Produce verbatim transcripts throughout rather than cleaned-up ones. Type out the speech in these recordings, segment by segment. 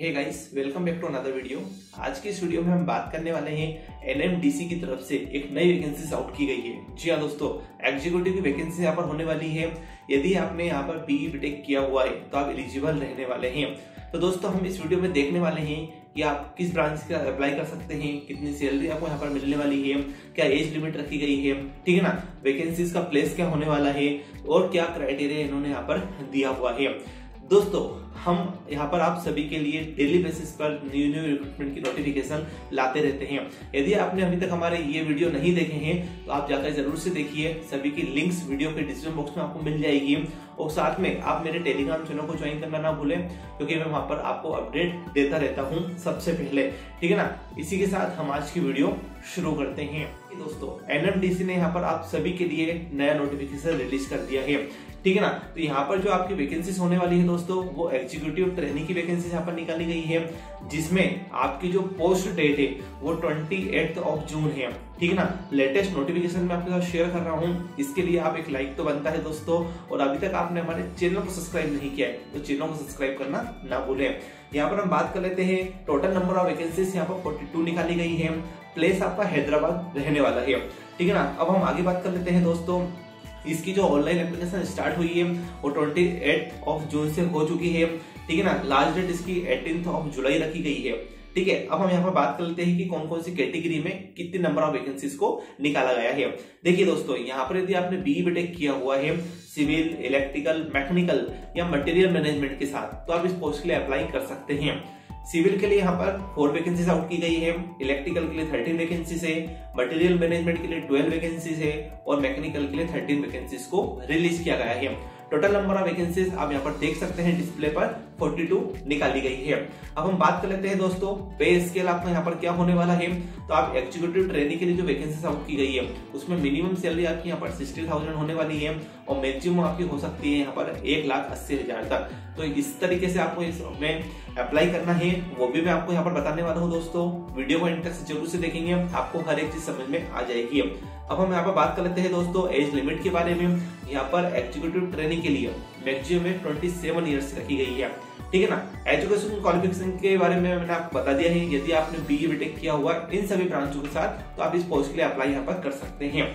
Hey guys, welcome back to another video. आज के इस वीडियो में हम बात करने वाले हैं एनएमडीसी की तरफ से एक नई वैकेंसीज आउट की गई है। जी हाँ दोस्तों, एग्जीक्यूटिव की वैकेंसी यहाँ पर होने वाली है। यदि आपने यहाँ पर बीई बीटेक किया हुआ है तो आप एलिजिबल रहने वाले हैं। तो दोस्तों हम इस वीडियो में देखने वाले हैं कि आप किस ब्रांच का अप्लाई कर सकते हैं, कितनी सैलरी आपको यहाँ पर मिलने वाली है, क्या एज लिमिट रखी गई है, ठीक है ना, वैकेंसीज का प्लेस क्या होने वाला है और क्या क्राइटेरिया इन्होंने यहाँ पर दिया हुआ है। दोस्तों हम यहाँ पर आप सभी के लिए डेली बेसिस पर न्यू न्यू रिक्रूटमेंट की नोटिफिकेशन लाते रहते हैं। यदि आपने अभी तक हमारे ये वीडियो नहीं देखे हैं तो आप जाकर जरूर से देखिए। सभी की लिंक्स वीडियो के डिस्क्रिप्शन बॉक्स में आपको मिल जाएगी और साथ में आप मेरे टेलीग्राम चैनल को ज्वाइन करना ना भूलें, क्योंकि मैं वहाँ पर आपको अपडेट देता रहता हूँ सबसे पहले, ठीक है ना। इसी के साथ हम आज की वीडियो शुरू करते हैं। दोस्तों एनएमडीसी ने यहाँ पर आप सभी के लिए नया नोटिफिकेशन रिलीज कर दिया है, ठीक है ना। तो यहाँ पर जो आपकी वैकेंसीज होने वाली है दोस्तों, वो एग्जीक्यूटिव ट्रेनी की वैकेंसीज यहाँ पर निकाली गई है, जिसमें आपकी जो पोस्ट डेट है वो अट्ठाईस ऑफ जून है, ठीक है ना। लेटेस्ट नोटिफिकेशन मैं आपके साथ शेयर कर रहा हूँ, इसके लिए आप एक लाइक तो बनता है दोस्तों, और अभी तक आपने हमारे चैनल को सब्सक्राइब नहीं किया है तो चैनल को सब्सक्राइब करना ना भूलें। यहाँ पर हम बात कर लेते हैं, टोटल नंबर ऑफ वैकेंसीज यहाँ पर फोर्टी टू निकाली गई है। प्लेस आपका हैदराबाद रहने वाला है, ठीक है ना। अब हम आगे बात कर लेते हैं दोस्तों, इसकी जो ऑनलाइन एप्लीकेशन स्टार्ट हुई है वो अट्ठाईस ऑफ जून से हो चुकी है, ठीक है ना। लास्ट डेट इसकी अठारह ऑफ जुलाई रखी गई है, ठीक है। अब हम यहाँ पर बात कर लेते हैं कि कौन कौन सी कैटेगरी में कितने नंबर ऑफ वैकेंसीज को निकाला गया है। देखिए दोस्तों, यहाँ पर यदि आपने बीई बीटेक किया हुआ है सिविल, इलेक्ट्रिकल, मैकेनिकल या मटेरियल मैनेजमेंट के साथ, तो आप इस पोस्ट के लिए अप्लाई कर सकते हैं। सिविल के लिए यहाँ पर फोर वैकेंसीज आउट की गई है, इलेक्ट्रिकल के लिए थर्टीन वैकेंसीज है, मटेरियल मैनेजमेंट के लिए ट्वेल्व वैकेंसीज है और मैकेनिकल के लिए थर्टीन वैकेंसीज को रिलीज किया गया है। टोटल नंबर ऑफ वैकेंसीज आप यहाँ पर देख सकते हैं डिस्प्ले पर फोर्टी टू निकाली गई है। अब हम बात कर लेते हैं दोस्तों, पे स्केल आपका यहाँ पर क्या होने वाला है। तो आप एग्जीक्यूटिव ट्रेनिंग के लिए जो वैकेंसीज आउट की गई है उसमें मिनिमम सैलरी आपकी यहाँ पर सिक्सटी थाउजेंड होने वाली है और मैक्सिमम आपकी हो सकती है यहाँ पर एक लाख अस्सी हजार तक। तो इस तरीके से आपको इसमें अप्लाई करना है, वो भी मैं आपको यहाँ पर बताने वाला हूँ दोस्तों। वीडियो को इंटरेस्ट से जरूर से देखेंगे, आपको हर एक चीज समझ में आ जाएगी। अब हम यहाँ पर बात कर लेते हैं दोस्तों एज लिमिट के बारे में। यहाँ पर एग्जीक्यूटिव ट्रेनिंग के लिए मैक्सिमम ट्वेंटी सेवन ईयर्स रखी गई है, ठीक है ना। एजुकेशन क्वालिफिकेशन के बारे में मैंने आपको बता दिया है। यदि आपने बीई बीटेक किया हुआ इन सभी ब्रांचों के साथ, तो आप इस पोस्ट के लिए अप्लाई यहाँ पर कर सकते हैं।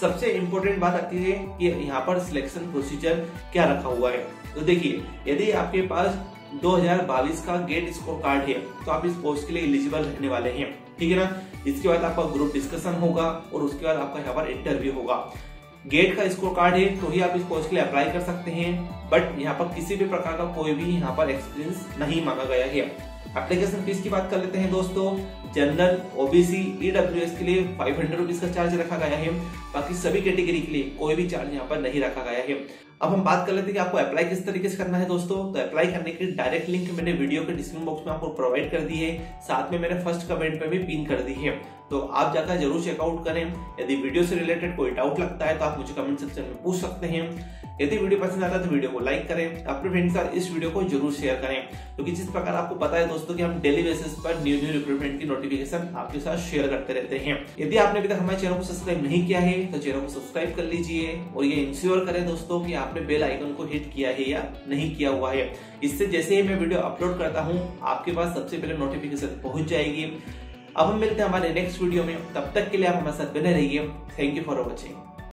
सबसे इम्पोर्टेंट बात आती है कि यहाँ पर सिलेक्शन प्रोसीजर क्या रखा हुआ है। तो देखिए, यदि आपके पास दो हजार बाईस का गेट स्कोर कार्ड है तो आप इस पोस्ट के लिए एलिजिबल रहने वाले हैं, ठीक है ना। इसके बाद आपका ग्रुप डिस्कशन होगा और उसके बाद आपका यहाँ पर इंटरव्यू होगा। गेट का स्कोर कार्ड है तो ही आप इस पोस्ट के लिए अप्लाई कर सकते हैं, बट यहाँ पर किसी भी प्रकार का कोई भी यहाँ पर एक्सपीरियंस नहीं मांगा गया है। एप्लीकेशन फीस की बात कर लेते हैं दोस्तों, जनरल, ओबीसी, ईडब्ल्यूएस के लिए फाइव हंड्रेड रुपीज का चार्ज रखा गया है। बाकी सभी कैटेगरी के लिए कोई भी चार्ज यहाँ पर नहीं रखा गया है। अब हम बात कर लेते हैं कि आपको अप्लाई किस तरीके से करना है दोस्तों। तो अप्लाई करने के लिए डायरेक्ट लिंक मैंने वीडियो के डिस्क्रिप्शन बॉक्स में आपको प्रोवाइड कर दी है, साथ में मेरे फर्स्ट कमेंट में भी पिन कर दी है, तो आप जाकर जरूर चेकआउट करें। यदि वीडियो से रिलेटेड कोई डाउट लगता है तो आप मुझे कमेंट सेक्शन में पूछ सकते हैं। यदि वीडियो पसंद आता है तो वीडियो को लाइक करें, अपने फ्रेंड्स के साथ इस वीडियो को जरूर शेयर करें, क्योंकि जिस प्रकार आपको पता है दोस्तों कि हम डेली बेसिस पर न्यू न्यू रिक्रूटमेंट की नोटिफिकेशन आपके साथ शेयर करते रहते हैं। यदि आपने अभी तक हमारे चैनल को सब्सक्राइब नहीं किया है तो चैनल को सब्सक्राइब कर लीजिए और ये इंश्योर करें दोस्तों कि आपने बेल आइकन को हिट किया है या नहीं किया हुआ है। इससे जैसे ही मैं वीडियो अपलोड करता हूँ आपके पास सबसे पहले नोटिफिकेशन पहुंच जाएगी। अब हम मिलते हैं हमारे नेक्स्ट वीडियो में, तब तक के लिए आप हमारे साथ बने रहिए। Thank you for watching.